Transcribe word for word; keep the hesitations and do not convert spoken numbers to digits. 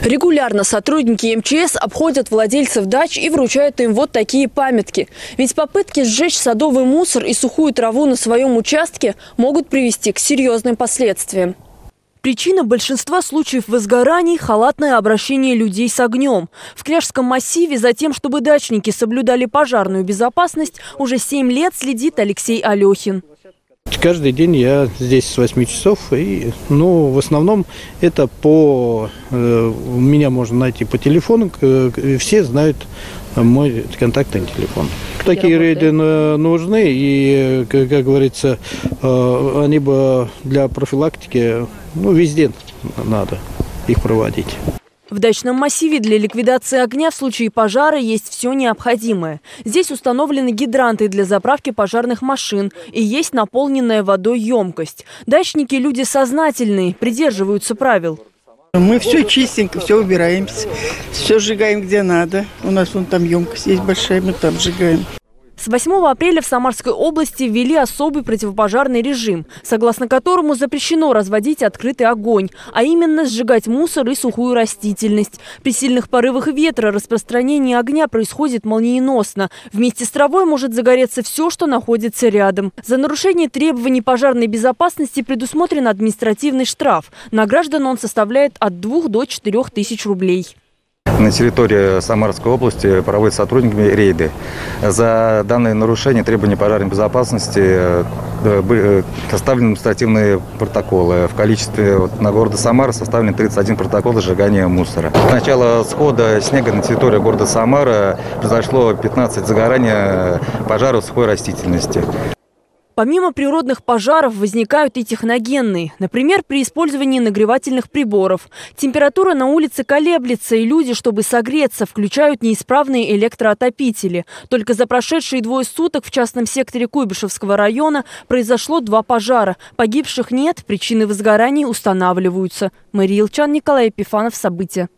Регулярно сотрудники эм че эс обходят владельцев дач и вручают им вот такие памятки. Ведь попытки сжечь садовый мусор и сухую траву на своем участке могут привести к серьезным последствиям. Причина большинства случаев возгораний – халатное обращение людей с огнем. В Кряжском массиве за тем, чтобы дачники соблюдали пожарную безопасность, уже семь лет следит Алексей Алёхин. Каждый день я здесь с восьми часов, и, ну, в основном это по, э, меня можно найти по телефону, э, все знают мой контактный телефон. Такие рейды нужны, и, как, как говорится, э, они бы для профилактики, ну, везде надо их проводить. В дачном массиве для ликвидации огня в случае пожара есть все необходимое. Здесь установлены гидранты для заправки пожарных машин и есть наполненная водой емкость. Дачники – люди сознательные, придерживаются правил. Мы все чистенько, все убираемся, все сжигаем где надо. У нас вон там емкость есть большая, мы там сжигаем. С восьмого апреля в Самарской области ввели особый противопожарный режим, согласно которому запрещено разводить открытый огонь, а именно сжигать мусор и сухую растительность. При сильных порывах ветра распространение огня происходит молниеносно. Вместе с травой может загореться все, что находится рядом. За нарушение требований пожарной безопасности предусмотрен административный штраф. На граждан он составляет от двух до четырёх тысяч рублей. На территории Самарской области проводят сотрудниками рейды. За данное нарушение требований пожарной безопасности были составлены административные протоколы. В количестве вот, на города Самара составлен тридцать один протокол сжигания мусора. С начала схода снега на территории города Самара произошло пятнадцать загораний пожаров сухой растительности. Помимо природных пожаров возникают и техногенные. Например, при использовании нагревательных приборов. Температура на улице колеблется, и люди, чтобы согреться, включают неисправные электроотопители. Только за прошедшие двое суток в частном секторе Куйбышевского района произошло два пожара. Погибших нет, причины возгораний устанавливаются. Мария Илчан, Николай Пифанов, события.